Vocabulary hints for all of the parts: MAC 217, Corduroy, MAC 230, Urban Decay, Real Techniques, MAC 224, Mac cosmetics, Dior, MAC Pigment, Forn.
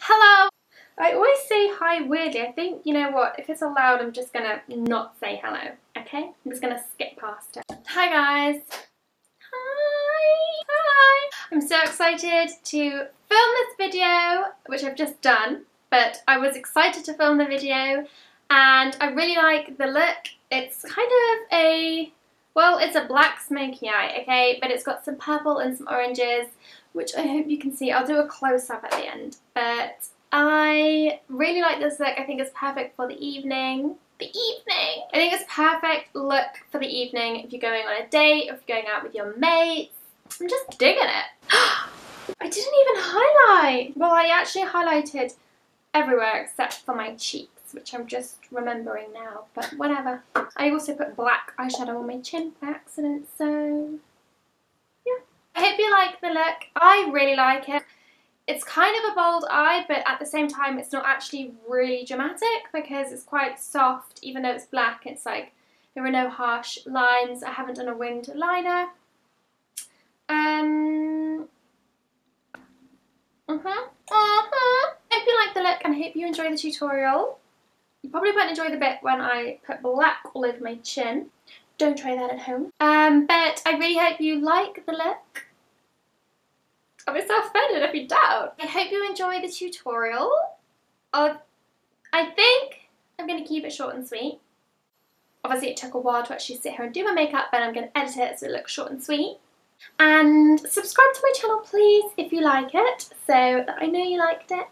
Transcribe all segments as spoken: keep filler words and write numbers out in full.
Hello! I always say hi weirdly. I think, you know what, if it's allowed I'm just gonna not say hello, okay? I'm just gonna skip past it. Hi guys! Hi! Hi! I'm so excited to film this video, which I've just done, but I was excited to film the video and I really like the look. It's kind of a, well, it's a black smoky eye, okay? But it's got some purple and some oranges, which I hope you can see. I'll do a close-up at the end, but I really like this look. I think it's perfect for the evening. The evening! I think it's perfect look for the evening if you're going on a date, or if you're going out with your mates. I'm just digging it. I didn't even highlight! Well, I actually highlighted everywhere except for my cheeks, which I'm just remembering now, but whatever. I also put black eyeshadow on my chin by accident, so yeah. I hope you like the look. I really like it. It's kind of a bold eye, but at the same time it's not actually really dramatic because it's quite soft. Even though it's black, it's like there are no harsh lines. I haven't done a winged liner. Um. Uh-huh. Uh-huh. Hope you like the look and I hope you enjoy the tutorial. You probably won't enjoy the bit when I put black all over my chin. Don't try that at home. Um, but I really hope you like the look. I'm so offended if you don't. I hope you enjoy the tutorial. I'll, I think I'm going to keep it short and sweet. Obviously it took a while to actually sit here and do my makeup, but I'm going to edit it so it looks short and sweet. And subscribe to my channel please if you like it, so that I know you liked it.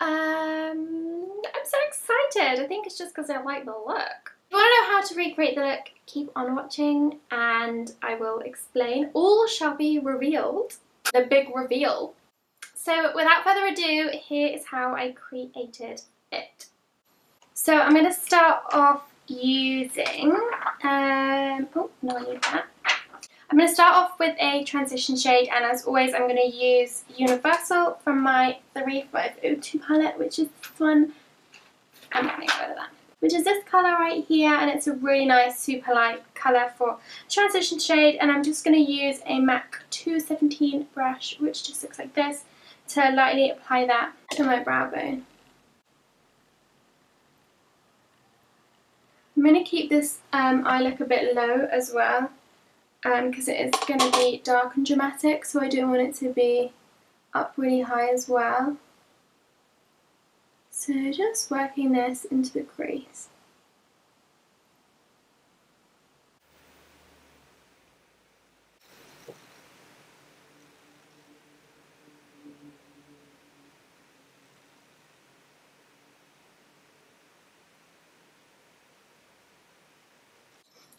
Um, I'm so excited. I think it's just because I like the look. If you want to know how to recreate the look, keep on watching and I will explain. All shall be revealed. The big reveal. So without further ado, here is how I created it. So I'm going to start off using, um, oh no, I need that. I'm going to start off with a transition shade, and as always I'm going to use Universal from my three five oh two palette, which is this one. I'm not going to go to that. Which is this colour right here, and it's a really nice super light colour for transition shade, and I'm just going to use a MAC two seventeen brush, which just looks like this, to lightly apply that to my brow bone. I'm going to keep this um, eye look a bit low as well, because um, it is going to be dark and dramatic, so I don't want it to be up really high as well. So just working this into the crease.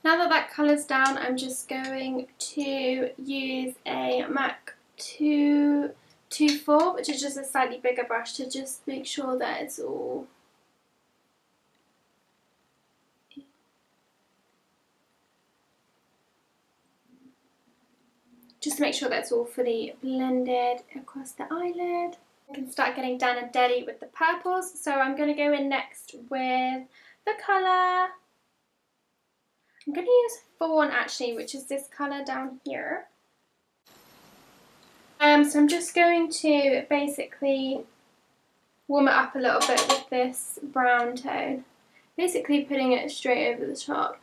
Now that that colour's down, I'm just going to use a MAC two twenty-four, which is just a slightly bigger brush, to just make sure that it's all just to make sure that's all fully blended across the eyelid. I can start getting down and dirty with the purples, so I'm going to go in next with the colour. I'm going to use Fawn actually, which is this colour down here. Um, so I'm just going to basically warm it up a little bit with this brown tone. Basically putting it straight over the top.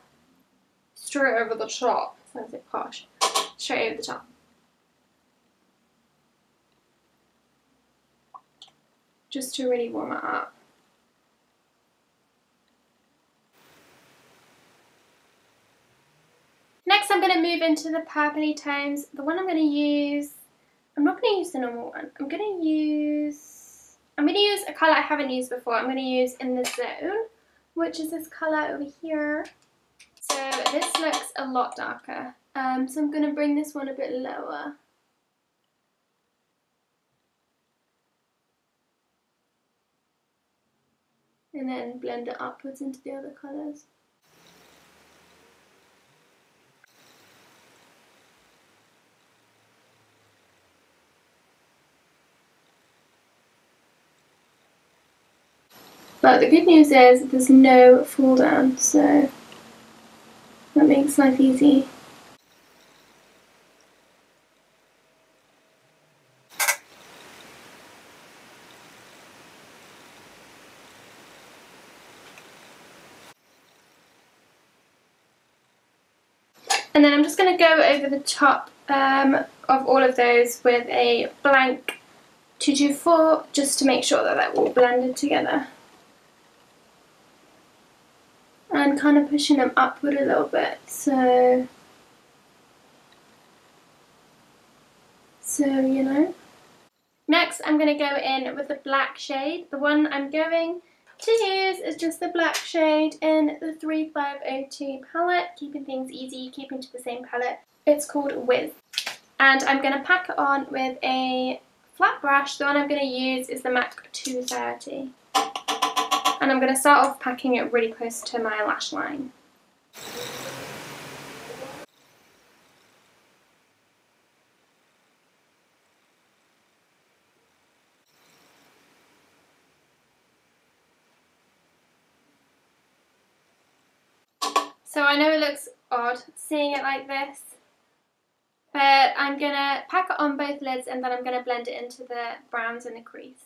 Straight over the top. Sounds like posh. Straight over the top. Just to really warm it up. Next I'm going to move into the purpley tones. The one I'm going to use... I'm not going to use the normal one. I'm going to use... I'm going to use a colour I haven't used before. I'm going to use In The Zone, which is this colour over here. So this looks a lot darker. Um, so I'm going to bring this one a bit lower. And then blend it upwards into the other colours. But the good news is there's no fall down, so that makes life easy. And then I'm just going to go over the top um, of all of those with a blank two two four just to make sure that they're all blended together. And kind of pushing them upward a little bit, so, so you know. Next I'm going to go in with the black shade. The one I'm going to use is just the black shade in the three five oh two palette, keeping things easy, keeping to the same palette. It's called Wiz. And I'm going to pack it on with a flat brush. The one I'm going to use is the MAC two thirty. And I'm going to start off packing it really close to my lash line. So I know it looks odd seeing it like this, but I'm going to pack it on both lids and then I'm going to blend it into the browns and the crease.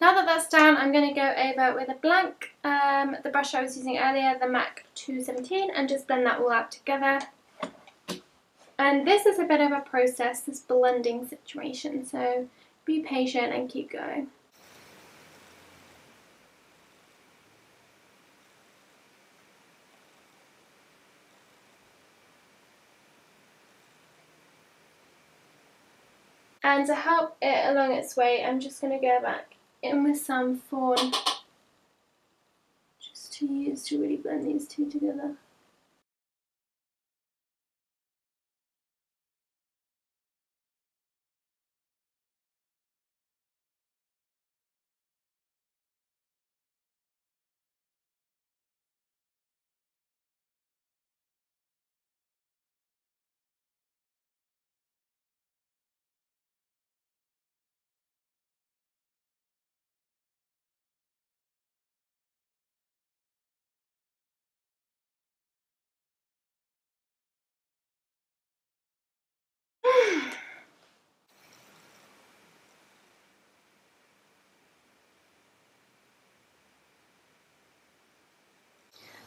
Now that that's done, I'm going to go over with a blank, um, the brush I was using earlier, the MAC two seventeen, and just blend that all out together. And this is a bit of a process, this blending situation, so be patient and keep going. And to help it along its way, I'm just going to go back in with some fawn just to use to really blend these two together.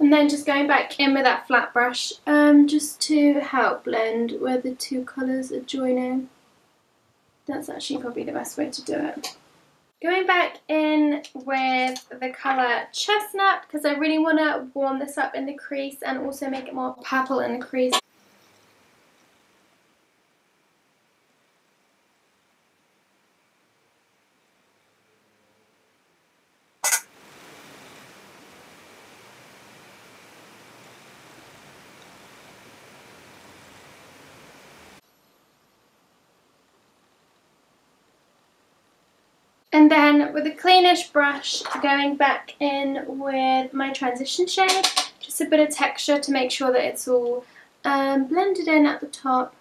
And then just going back in with that flat brush um, just to help blend where the two colours are joining. That's actually probably the best way to do it. Going back in with the colour Chestnut because I really want to warm this up in the crease and also make it more purple in the crease. And then with a cleanish brush, going back in with my transition shade, just a bit of texture to make sure that it's all um, blended in at the top,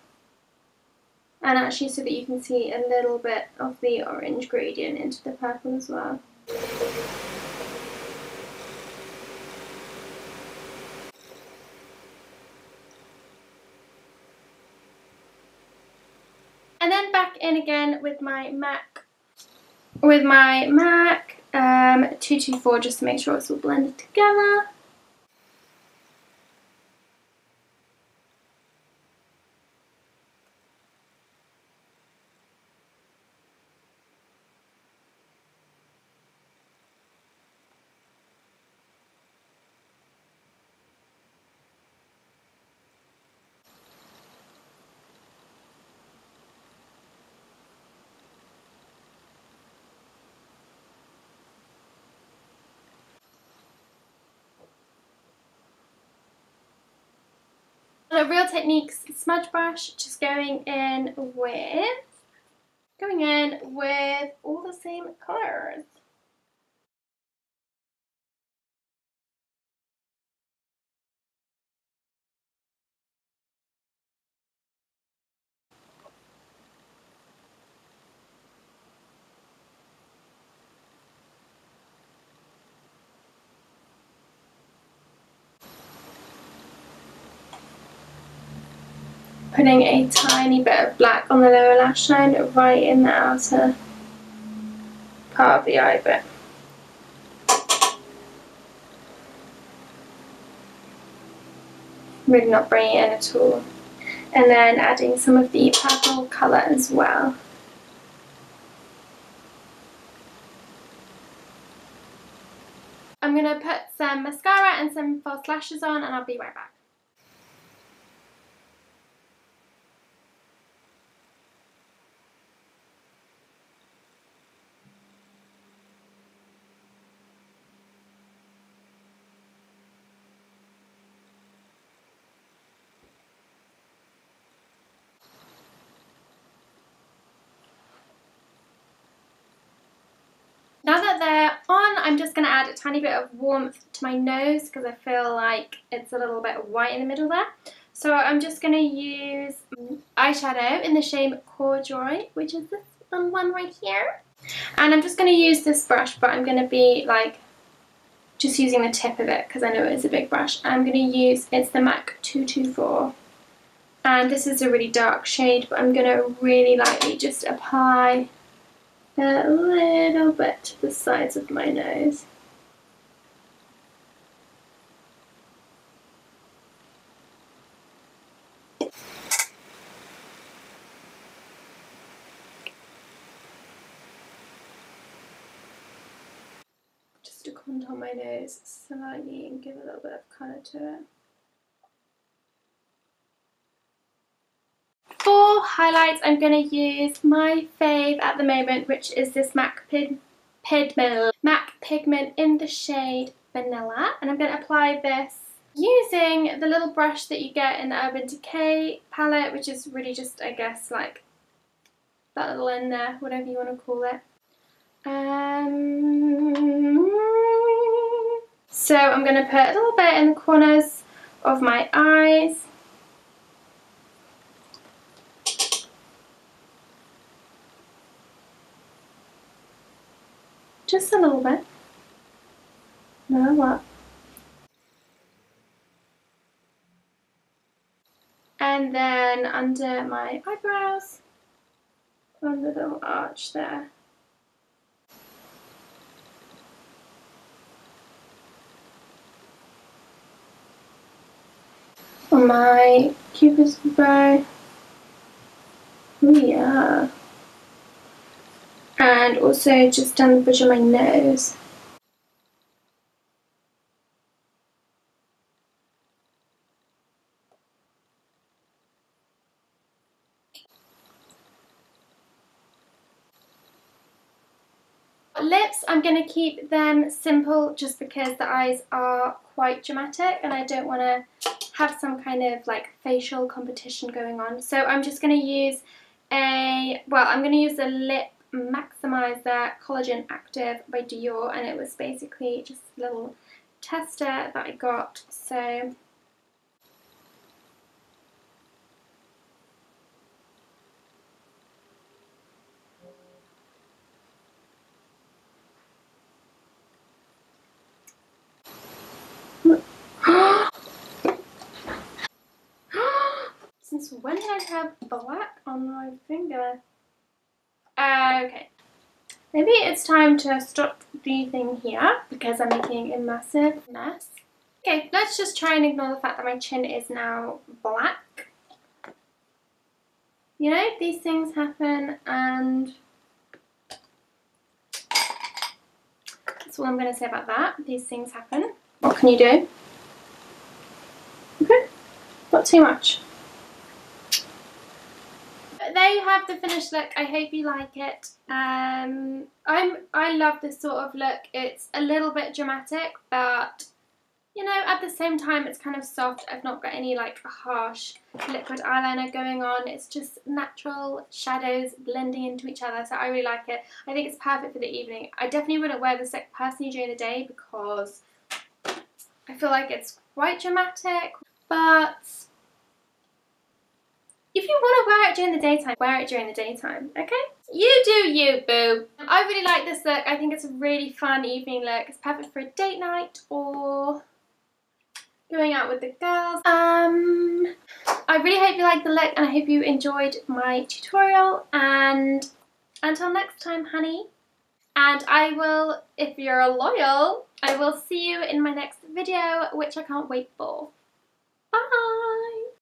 and actually so that you can see a little bit of the orange gradient into the purple as well. And then back in again with my MAC With my MAC um, two two four just to make sure it's all blended together. A Real Techniques smudge brush, just going in with going in with all the same colors. Putting a tiny bit of black on the lower lash line right in the outer part of the eye bit. Really not bringing it in at all. and then adding some of the purple colour as well. I'm going to put some mascara and some false lashes on, and I'll be right back. Now that they're on, I'm just going to add a tiny bit of warmth to my nose because I feel like it's a little bit white in the middle there. So I'm just going to use eyeshadow in the shade Corduroy, which is this one right here. And I'm just going to use this brush, but I'm going to be like just using the tip of it because I know it's a big brush. I'm going to use, it's the MAC two two four. And this is a really dark shade, but I'm going to really lightly just apply a little bit to the sides of my nose. Just to contour my nose slightly and give a little bit of colour to it. For highlights, I'm going to use my fave at the moment, which is this MAC Pigment, MAC Pigment in the shade Vanilla, and I'm going to apply this using the little brush that you get in the Urban Decay palette, which is really just, I guess, like that little in there, whatever you want to call it. Um, so I'm going to put a little bit in the corners of my eyes. Just a little bit. No, what? And then under my eyebrows, on the little arch there. On my cupid's bow. Oh yeah. And also just down the bridge of my nose. Lips, I'm going to keep them simple just because the eyes are quite dramatic and I don't want to have some kind of like facial competition going on. So I'm just going to use a, well, I'm going to use a lip Maximize that Collagen Active by Dior, and it was basically just a little tester that I got. So since when did I have black on my finger? Uh, okay, maybe it's time to stop the thing here because I'm making a massive mess. Okay, let's just try and ignore the fact that my chin is now black. You know, these things happen, and that's all I'm going to say about that. These things happen. What can you do? Okay, not too much. There you have the finished look. I hope you like it. Um, I'm, I love this sort of look. It's a little bit dramatic, but, you know, at the same time, it's kind of soft. I've not got any, like, harsh liquid eyeliner going on. It's just natural shadows blending into each other, so I really like it. I think it's perfect for the evening. I definitely wouldn't wear this look personally during the day because I feel like it's quite dramatic, but if you want to wear it during the daytime, wear it during the daytime, okay? You do you, boo. I really like this look. I think it's a really fun evening look. It's perfect for a date night or going out with the girls. Um, I really hope you liked the look and I hope you enjoyed my tutorial. And until next time, honey. And I will, if you're loyal, I will see you in my next video, which I can't wait for.